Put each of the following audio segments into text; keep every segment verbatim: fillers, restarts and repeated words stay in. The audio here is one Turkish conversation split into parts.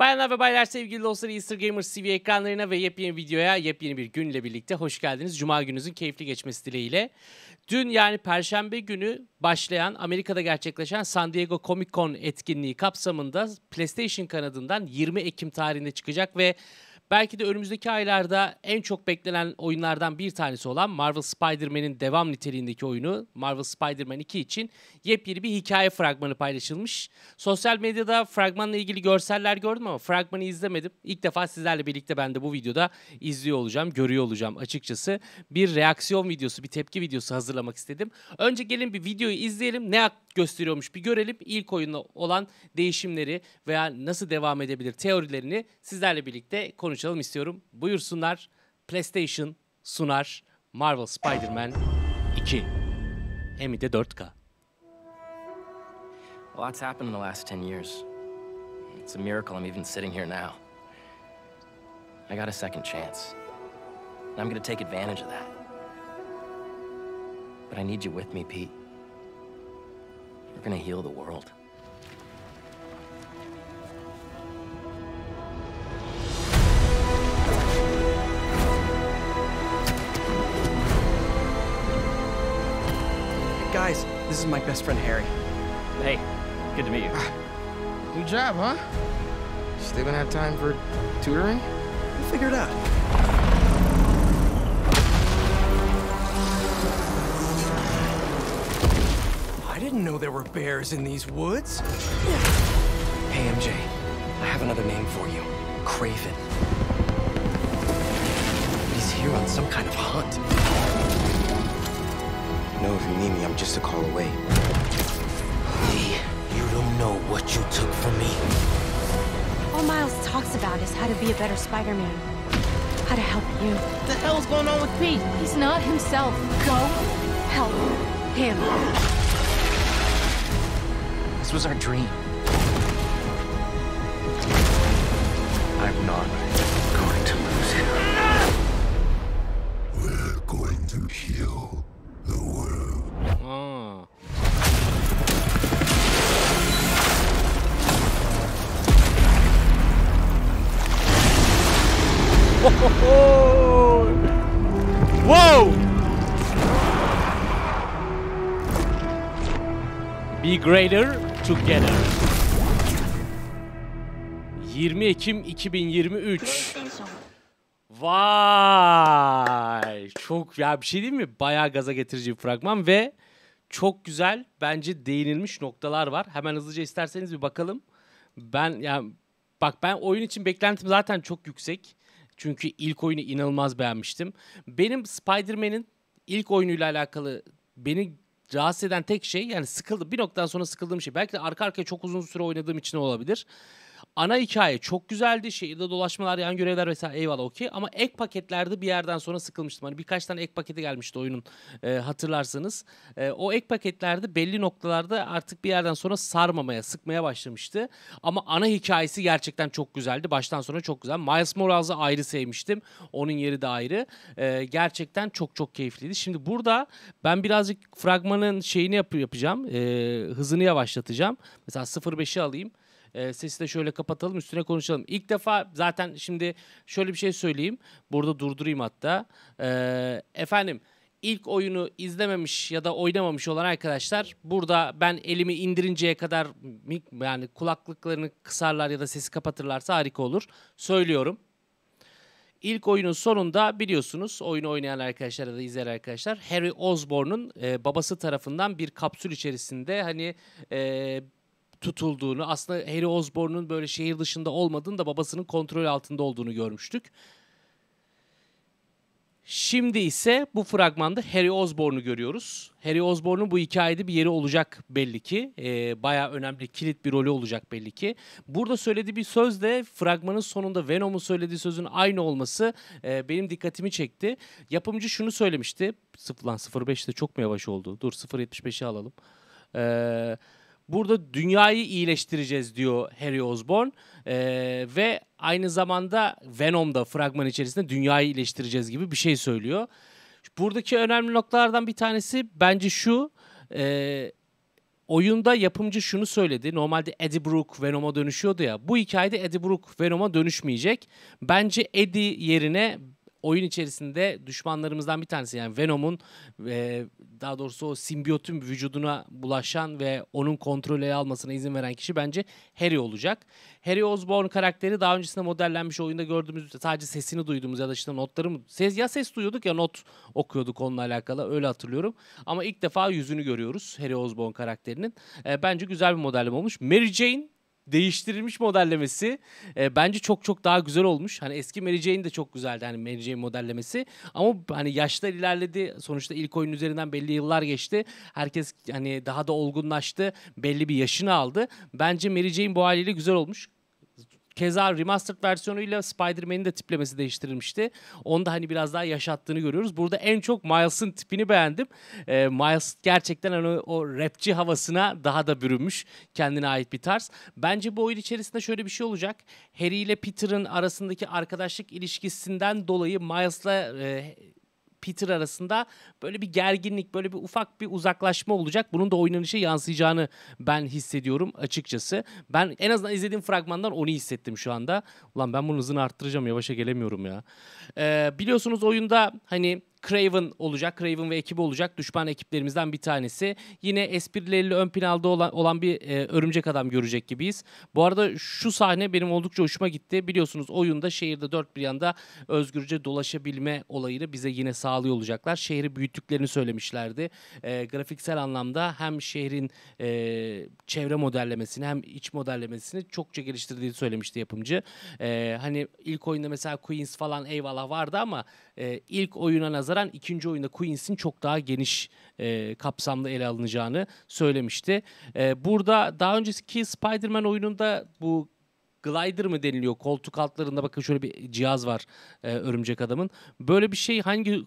Bayanlar ve baylar, sevgili dostlar, Easter Gamer T V ekranlarına ve yepyeni videoya, yepyeni bir günle birlikte hoş geldiniz. Cuma gününüzün keyifli geçmesi dileğiyle. Dün, yani Perşembe günü başlayan, Amerika'da gerçekleşen San Diego Comic Con etkinliği kapsamında PlayStation kanadından yirmi Ekim tarihinde çıkacak ve belki de önümüzdeki aylarda en çok beklenen oyunlardan bir tanesi olan Marvel Spider-Man'in devam niteliğindeki oyunu Marvel Spider-Man iki için yepyeni bir hikaye fragmanı paylaşılmış. Sosyal medyada fragmanla ilgili görseller gördüm ama fragmanı izlemedim. İlk defa sizlerle birlikte ben de bu videoda izliyor olacağım, görüyor olacağım açıkçası. Bir reaksiyon videosu, bir tepki videosu hazırlamak istedim. Önce gelin bir videoyu izleyelim, ne gösteriyormuş bir görelim. İlk oyunla olan değişimleri veya nasıl devam edebilir teorilerini sizlerle birlikte konuşacağız. Konuşalım istiyorum. Buyursunlar. PlayStation sunar Marvel Spider-Man iki. Hem de dört K. A lot's happened in the last ten years. It's a miracle I'm even sitting here now. I got a second chance. And I'm going to take advantage of that. But I need you with me, Pete. We're going to heal the world. Guys, this is my best friend, Harry. Hey, good to meet you. New job, huh? Just even have time for tutoring? We'll figure it out. I didn't know there were bears in these woods. Hey, M J, I have another name for you. Kraven. He's here on some kind of hunt. No, if you need me, I'm just a call away. Lee, you don't know what you took from me. All Miles talks about is how to be a better Spider-Man. How to help you. What the hell's going on with Pete? He's not himself. Go help him. This was our dream. I'm not going to lose him. We're going to heal. Aa. Wow! Be greater together. yirmi Ekim iki bin yirmi üç. Vay! Çok, ya bir şey değil mi? Bayağı gaza getirici bir fragman ve çok güzel, bence değinilmiş noktalar var. Hemen hızlıca isterseniz bir bakalım. Ben yani bak ben oyun için beklentim zaten çok yüksek. Çünkü ilk oyunu inanılmaz beğenmiştim. Benim Spider-Man'in ilk oyunuyla alakalı beni rahatsız eden tek şey, yani sıkıldım, bir noktadan sonra sıkıldığım şey. Belki de arka arkaya çok uzun süre oynadığım için olabilir. Ana hikaye çok güzeldi. Şehirde dolaşmalar, yan görevler vesaire, eyvallah, okey. Ama ek paketlerde bir yerden sonra sıkılmıştım. Hani birkaç tane ek paketi gelmişti oyunun, e, hatırlarsanız. E, o ek paketlerde belli noktalarda artık bir yerden sonra sarmamaya, sıkmaya başlamıştı. Ama ana hikayesi gerçekten çok güzeldi. Baştan sonra çok güzel. Miles Morales'ı ayrı sevmiştim. Onun yeri de ayrı. E, gerçekten çok çok keyifliydi. Şimdi burada ben birazcık fragmanın şeyini yap yapacağım. E, hızını yavaşlatacağım. Mesela sıfır beşi alayım. Sesi de şöyle kapatalım, üstüne konuşalım. İlk defa zaten şimdi şöyle bir şey söyleyeyim. Burada durdurayım hatta. Ee, efendim ilk oyunu izlememiş ya da oynamamış olan arkadaşlar, burada ben elimi indirinceye kadar, yani kulaklıklarını kısarlar ya da sesi kapatırlarsa harika olur. Söylüyorum. İlk oyunun sonunda biliyorsunuz, oyunu oynayan arkadaşlar ya da izleyen arkadaşlar, Harry Osborn'un e, babası tarafından bir kapsül içerisinde hani... E, tutulduğunu, aslında Harry Osborn'un böyle şehir dışında olmadığını da babasının kontrol altında olduğunu görmüştük. Şimdi ise bu fragmanda Harry Osborn'u görüyoruz. Harry Osborn'un bu hikayede bir yeri olacak belli ki. E, bayağı önemli, kilit bir rolü olacak belli ki. Burada söylediği bir söz de fragmanın sonunda Venom'un söylediği sözün aynı olması e, benim dikkatimi çekti. Yapımcı şunu söylemişti. sıfır beşte çok mu yavaş oldu? Dur sıfır yetmiş beşi alalım. Eee... Burada dünyayı iyileştireceğiz diyor Harry Osborn ee, ve aynı zamanda Venom'da fragman içerisinde dünyayı iyileştireceğiz gibi bir şey söylüyor. Buradaki önemli noktalardan bir tanesi bence şu, e, oyunda yapımcı şunu söyledi. Normalde Eddie Brock Venom'a dönüşüyordu ya. Bu hikayede Eddie Brock Venom'a dönüşmeyecek. Bence Eddie yerine oyun içerisinde düşmanlarımızdan bir tanesi, yani Venom'un e, daha doğrusu o simbiyotun vücuduna bulaşan ve onun kontrolü almasına izin veren kişi bence Harry olacak. Harry Osborn karakteri daha öncesinde modellenmiş, oyunda gördüğümüz, sadece sesini duyduğumuz ya da işte notları mı? Ses, ya ses duyuyorduk ya not okuyorduk onunla alakalı, öyle hatırlıyorum. Ama ilk defa yüzünü görüyoruz Harry Osborn karakterinin. E, bence güzel bir modelleme olmuş. Mary Jane değiştirilmiş modellemesi e, bence çok çok daha güzel olmuş. Hani eski Mary Jane de çok güzeldi, hani Mary Jane modellemesi. Ama hani yaşlar ilerledi. Sonuçta ilk oyunun üzerinden belli yıllar geçti. Herkes hani daha da olgunlaştı. Belli bir yaşını aldı. Bence Mary Jane bu haliyle güzel olmuş. Keza remastered versiyonuyla Spider-Man'in de tiplemesi değiştirilmişti. Onu da hani biraz daha yaşattığını görüyoruz. Burada en çok Miles'ın tipini beğendim. Ee, Miles gerçekten hani o rapçi havasına daha da bürünmüş. Kendine ait bir tarz. Bence bu oyun içerisinde şöyle bir şey olacak. Harry ile Peter'ın arasındaki arkadaşlık ilişkisinden dolayı Miles'la E, Peter arasında böyle bir gerginlik, böyle bir ufak bir uzaklaşma olacak. Bunun da oynanışa yansıyacağını ben hissediyorum açıkçası. Ben en azından izlediğim fragmandan onu hissettim şu anda. Ulan ben bunun hızını arttıracağım, yavaşa gelemiyorum ya. Ee, biliyorsunuz oyunda hani Kraven olacak. Kraven ve ekibi olacak. Düşman ekiplerimizden bir tanesi. Yine esprileriyle ön planda olan, olan bir e, örümcek adam görecek gibiyiz. Bu arada şu sahne benim oldukça hoşuma gitti. Biliyorsunuz oyunda şehirde dört bir yanda özgürce dolaşabilme olayını bize yine sağlıyor olacaklar. Şehri büyüttüklerini söylemişlerdi. E, grafiksel anlamda hem şehrin e, çevre modellemesini hem iç modellemesini çokça geliştirdiğini söylemişti yapımcı. E, hani ilk oyunda mesela Queens falan eyvallah vardı ama e, ilk oyuna nazar ikinci oyunda Queens'in çok daha geniş e, kapsamlı ele alınacağını söylemişti. E, burada daha önceki Spider-Man oyununda bu glider mı deniliyor? Koltuk altlarında bakın şöyle bir cihaz var e, örümcek adamın. Böyle bir şey hangi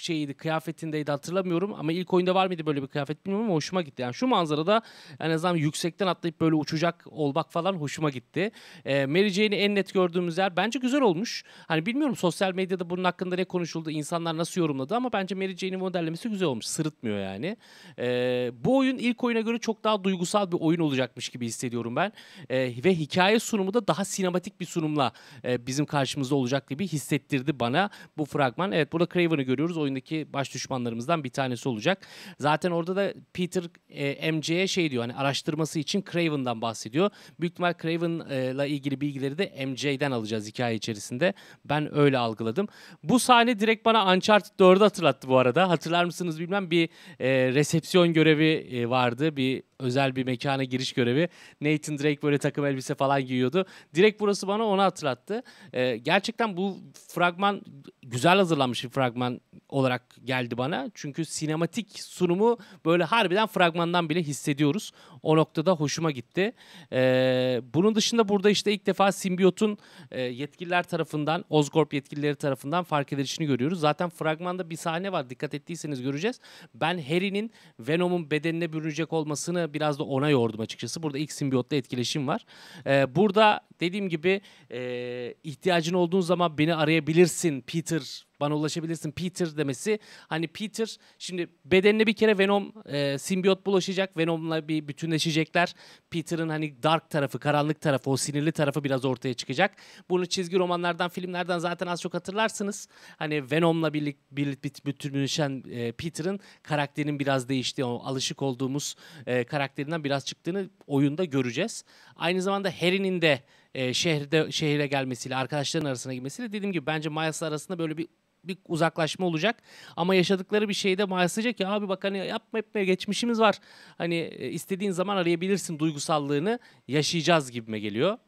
şeydi, kıyafetindeydi hatırlamıyorum ama ilk oyunda var mıydı böyle bir kıyafet bilmiyorum ama hoşuma gitti. Yani şu manzarada en azından yüksekten atlayıp böyle uçacak olmak falan hoşuma gitti. E, Mary Jane'i en net gördüğümüz yer bence güzel olmuş. Hani bilmiyorum sosyal medyada bunun hakkında ne konuşuldu, insanlar nasıl yorumladı ama bence Mary Jane'in modellemesi güzel olmuş. Sırıtmıyor yani. E, bu oyun ilk oyuna göre çok daha duygusal bir oyun olacakmış gibi hissediyorum ben. E, ve hikaye sunumu da daha sinematik bir sunumla e, bizim karşımızda olacak gibi hissettirdi bana bu fragman. Evet, burada Kraven'ı görüyoruz. Oyundaki baş düşmanlarımızdan bir tanesi olacak. Zaten orada da Peter e, M C'ye şey diyor, hani araştırması için Kraven'dan bahsediyor. Büyük ihtimal Kraven'la ilgili bilgileri de M C'den alacağız hikaye içerisinde. Ben öyle algıladım. Bu sahne direkt bana Uncharted dördü hatırlattı bu arada. Hatırlar mısınız bilmem, bir e, resepsiyon görevi e, vardı. Bir özel bir mekana giriş görevi. Nathan Drake böyle takım elbise falan giyiyordu. Direkt burası bana onu hatırlattı. Ee, gerçekten bu fragman güzel hazırlanmış bir fragman olarak geldi bana. Çünkü sinematik sunumu böyle harbiden fragmandan bile hissediyoruz. O noktada hoşuma gitti. Ee, bunun dışında burada işte ilk defa simbiyotun e, yetkililer tarafından, Oscorp yetkilileri tarafından fark edilişini görüyoruz. Zaten fragmanda bir sahne var. Dikkat ettiyseniz göreceğiz. Ben Harry'nin Venom'un bedenine bürünecek olmasını biraz da ona yordum açıkçası. Burada ilk simbiyotla etkileşim var. Ee, burada dediğim gibi e, ihtiyacın olduğun zaman beni arayabilirsin Peter, bana ulaşabilirsin Peter demesi. Hani Peter şimdi bedenine bir kere Venom e, simbiyot bulaşacak. Venom'la bir bütünleşecekler. Peter'ın hani dark tarafı, karanlık tarafı, o sinirli tarafı biraz ortaya çıkacak. Bunu çizgi romanlardan, filmlerden zaten az çok hatırlarsınız. Hani Venom'la birlik, birlik bütünleşen e, Peter'ın karakterinin biraz değiştiği, o alışık olduğumuz e, karakterinden biraz çıktığını oyunda göreceğiz. Aynı zamanda Harry'nin de e, şehirde şehire gelmesiyle, arkadaşların arasına girmesiyle dediğim gibi bence Miles arasında böyle bir bir uzaklaşma olacak. Ama yaşadıkları bir şeyde Miles diyecek ya abi bak hani yapma etme, geçmişimiz var. Hani istediğin zaman arayabilirsin duygusallığını yaşayacağız gibime geliyor.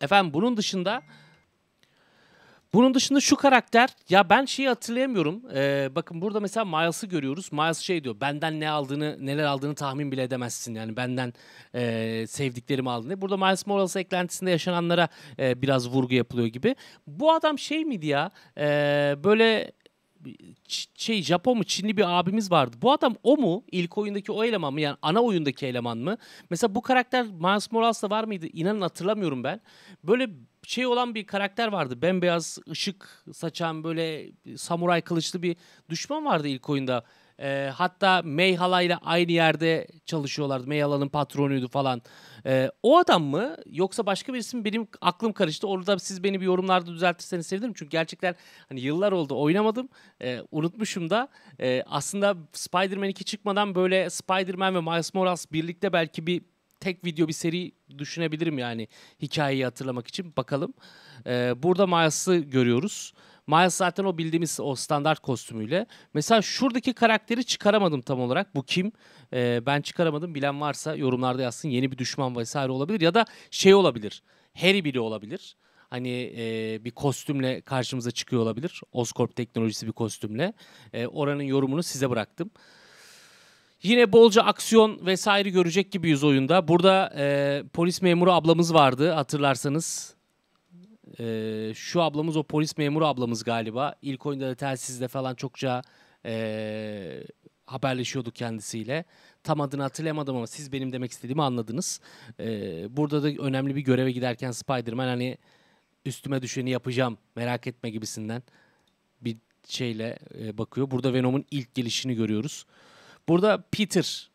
Efendim bunun dışında Bunun dışında şu karakter, ya ben şeyi hatırlayamıyorum. Ee, bakın burada mesela Miles'ı görüyoruz. Miles şey diyor, benden ne aldığını, neler aldığını tahmin bile edemezsin. Yani benden e, sevdiklerimi aldın diye. Burada Miles Morales eklentisinde yaşananlara e, biraz vurgu yapılıyor gibi. Bu adam şey miydi ya, e, böyle şey Japon mu, Çinli bir abimiz vardı. Bu adam o mu? İlk oyundaki o eleman mı? Yani ana oyundaki eleman mı? Mesela bu karakter Miles Morales'ta var mıydı? İnanın hatırlamıyorum ben. Böyle şey olan bir karakter vardı. Bembeyaz ışık saçan böyle samuray kılıçlı bir düşman vardı ilk oyunda. E, hatta May Hala ile aynı yerde çalışıyorlardı. May Hala'nın patronuydu falan. E, o adam mı yoksa başka birisi mi? Benim aklım karıştı. Orada siz beni bir yorumlarda düzeltirseniz sevinirim. Çünkü gerçekten hani yıllar oldu oynamadım. E, unutmuşum da. E, aslında Spider-Man iki çıkmadan böyle Spider-Man ve Miles Morales birlikte belki bir tek video bir seri düşünebilirim yani hikayeyi hatırlamak için. Bakalım. Ee, burada Miles'ı görüyoruz. Miles zaten o bildiğimiz o standart kostümüyle. Mesela şuradaki karakteri çıkaramadım tam olarak. Bu kim? Ee, ben çıkaramadım. Bilen varsa yorumlarda yazsın. Yeni bir düşman vesaire olabilir. Ya da şey olabilir. Harry biri olabilir. Hani e, bir kostümle karşımıza çıkıyor olabilir. Oscorp teknolojisi bir kostümle. E, oranın yorumunu size bıraktım. Yine bolca aksiyon vesaire görecek gibiyiz oyunda. Burada e, polis memuru ablamız vardı hatırlarsanız. E, şu ablamız o polis memuru ablamız galiba. İlk oyunda da telsizde falan çokça e, haberleşiyorduk kendisiyle. Tam adını hatırlayamadım ama siz benim demek istediğimi anladınız. E, burada da önemli bir göreve giderken Spider-Man hani üstüme düşeni yapacağım merak etme gibisinden bir şeyle e, bakıyor. Burada Venom'un ilk gelişini görüyoruz. Burada Peter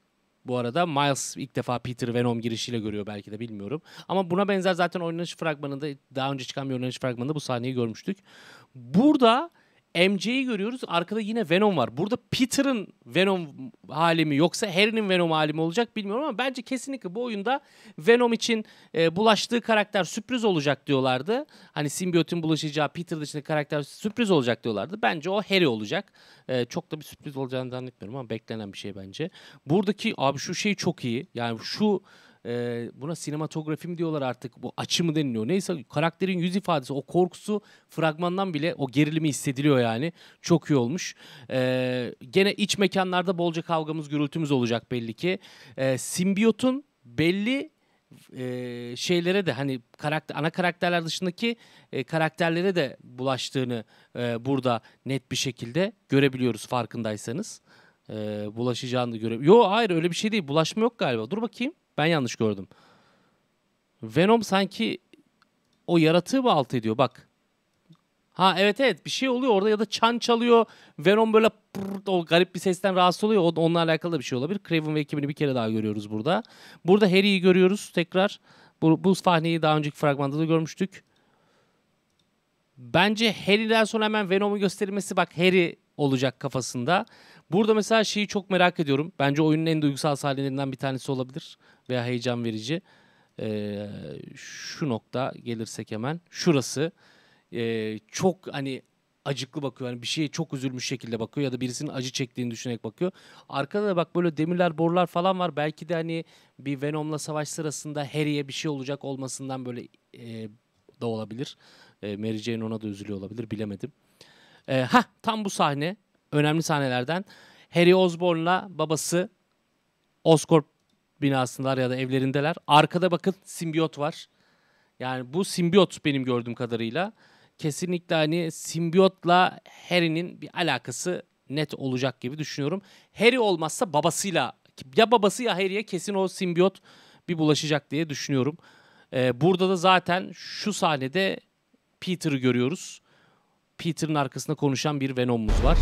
bu arada. Miles ilk defa Peter Venom girişiyle görüyor belki de bilmiyorum. Ama buna benzer zaten oynanış fragmanında daha önce çıkan bir oynanış fragmanında bu sahneyi görmüştük. Burada M J'yi görüyoruz. Arkada yine Venom var. Burada Peter'ın Venom hali mi yoksa Harry'nin Venom hali mi olacak bilmiyorum ama bence kesinlikle bu oyunda Venom için e, bulaştığı karakter sürpriz olacak diyorlardı. Hani simbiyotun bulaşacağı Peter dışındaki karakter sürpriz olacak diyorlardı. Bence o Harry olacak. E, çok da bir sürpriz olacağını zannetmiyorum ama beklenen bir şey bence. Buradaki abi şu şey çok iyi. Yani şu Ee, buna sinematografim diyorlar artık, bu açı mı deniliyor neyse, karakterin yüz ifadesi, o korkusu fragmandan bile o gerilimi hissediliyor yani, çok iyi olmuş. Ee, gene iç mekanlarda bolca kavgamız gürültümüz olacak belli ki. Ee, simbiyotun belli e, şeylere de hani karakter, ana karakterler dışındaki e, karakterlere de bulaştığını e, burada net bir şekilde görebiliyoruz farkındaysanız. E, bulaşacağını görebiliyoruz. Yo hayır öyle bir şey değil, bulaşma yok galiba, dur bakayım. Ben yanlış gördüm. Venom sanki o yaratığı mı alt ediyor? Bak. Ha evet evet bir şey oluyor orada ya da çan çalıyor. Venom böyle pırt, o garip bir sesten rahatsız oluyor. Onunla alakalı da bir şey olabilir. Kraven ve ekibini bir kere daha görüyoruz burada. Burada Harry'i görüyoruz tekrar. Bu, bu sahneyi daha önceki fragmanda da görmüştük. Bence Harry'den sonra hemen Venom'un gösterilmesi, bak Harry olacak kafasında. Burada mesela şeyi çok merak ediyorum. Bence oyunun en duygusal sahnelerinden bir tanesi olabilir. Veya heyecan verici. Ee, şu nokta gelirsek hemen. Şurası. Ee, çok hani acıklı bakıyor. Yani bir şeye çok üzülmüş şekilde bakıyor. Ya da birisinin acı çektiğini düşünerek bakıyor. Arkada da bak böyle demirler, borular falan var. Belki de hani bir Venom'la savaş sırasında Harry'e bir şey olacak olmasından böyle e, da olabilir. E, Mary Jane ona da üzülüyor olabilir. Bilemedim. E, hah tam bu sahne. Önemli sahnelerden. Harry Osborn'la babası Oscorp binasındalar ya da evlerindeler. Arkada bakın simbiyot var. Yani bu simbiyot benim gördüğüm kadarıyla. Kesinlikle hani simbiyotla Harry'nin bir alakası net olacak gibi düşünüyorum. Harry olmazsa babasıyla, ya babası ya Harry'ye kesin o simbiyot bir bulaşacak diye düşünüyorum. Ee, burada da zaten şu sahnede Peter'ı görüyoruz. Peter'ın arkasında konuşan bir Venom'umuz var.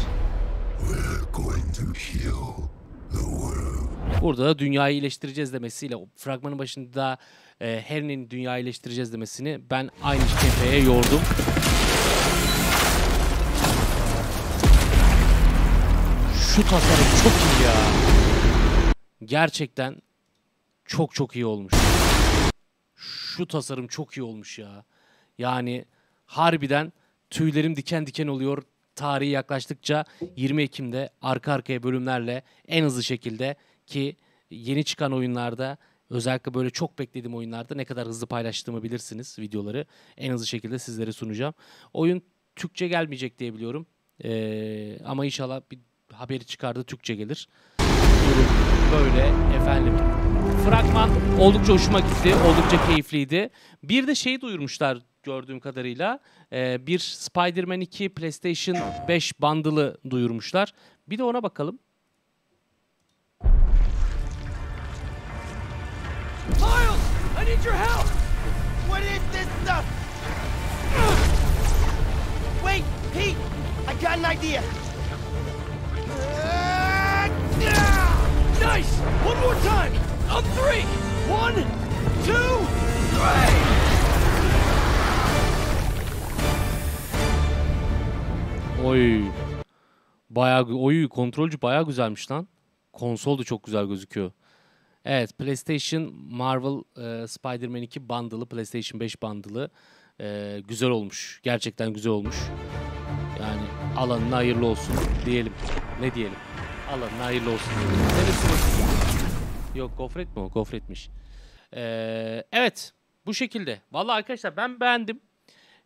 Burada da dünyayı iyileştireceğiz demesiyle, fragmanın başında e, Harry'nin dünyayı iyileştireceğiz demesini ben aynı kefeye yordum. Şu tasarım çok iyi ya. Gerçekten çok çok iyi olmuş. Şu tasarım çok iyi olmuş ya. Yani harbiden tüylerim diken diken oluyor. Tarihi yaklaştıkça yirmi Ekim'de arka arkaya bölümlerle en hızlı şekilde, ki yeni çıkan oyunlarda özellikle böyle çok beklediğim oyunlarda ne kadar hızlı paylaştığımı bilirsiniz, videoları en hızlı şekilde sizlere sunacağım. Oyun Türkçe gelmeyecek diye biliyorum ee, ama inşallah bir haberi çıkardı Türkçe gelir. Böyle efendim. Fragman oldukça hoşuma gitti, oldukça keyifliydi. Bir de şeyi duyurmuşlar gördüğüm kadarıyla. Ee, bir Spider-Man iki PlayStation beş bundle'ı duyurmuşlar. Bir de ona bakalım. Miles, I need your help. What is this stuff? Wait, Pete, I got an idea. Nice! One more time! On three! One, two, three! Oy. Bayağı oy kontrolcü bayağı güzelmiş lan. Konsol da çok güzel gözüküyor. Evet, PlayStation Marvel e, Spider-Man iki bundle'ı, PlayStation beş bundle'ı e, güzel olmuş. Gerçekten güzel olmuş. Yani alanına hayırlı olsun diyelim. Ne diyelim? Alanına hayırlı olsun diyelim. Yok, gofret mi o? Gofretmiş. E, evet, bu şekilde. Vallahi arkadaşlar ben beğendim.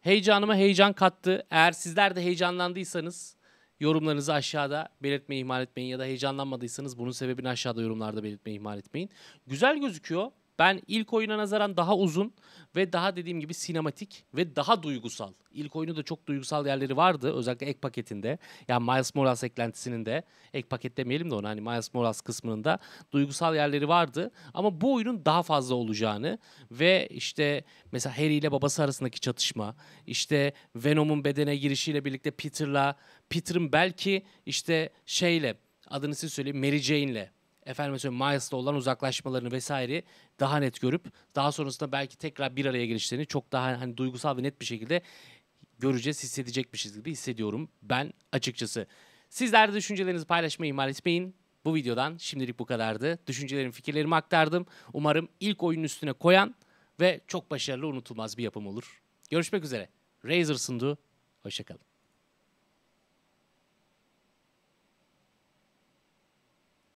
Heyecanıma heyecan kattı. Eğer sizler de heyecanlandıysanız yorumlarınızı aşağıda belirtmeyi ihmal etmeyin. Ya da heyecanlanmadıysanız bunun sebebini aşağıda yorumlarda belirtmeyi ihmal etmeyin. Güzel gözüküyor. Ben ilk oyuna nazaran daha uzun ve daha dediğim gibi sinematik ve daha duygusal. İlk oyunu da çok duygusal yerleri vardı. Özellikle ek paketinde. Yani Miles Morales eklentisinin de, ek paket demeyelim de ona, hani Miles Morales kısmının da duygusal yerleri vardı. Ama bu oyunun daha fazla olacağını ve işte mesela Harry ile babası arasındaki çatışma, işte Venom'un bedene girişiyle birlikte Peter'la, Peter'ın belki işte şeyle, adını siz söyleyin, Mary Jane'le, efendim söyleyeyim, Miles'la olan uzaklaşmalarını vesaire daha net görüp daha sonrasında belki tekrar bir araya gelişlerini çok daha hani duygusal ve net bir şekilde göreceğiz, hissedecekmişiz gibi hissediyorum ben açıkçası. Sizler de düşüncelerinizi paylaşmayı ihmal etmeyin. Bu videodan şimdilik bu kadardı. Düşüncelerimi, fikirlerimi aktardım. Umarım ilk oyunun üstüne koyan ve çok başarılı, unutulmaz bir yapım olur. Görüşmek üzere. Razer'sındu. Hoşçakalın.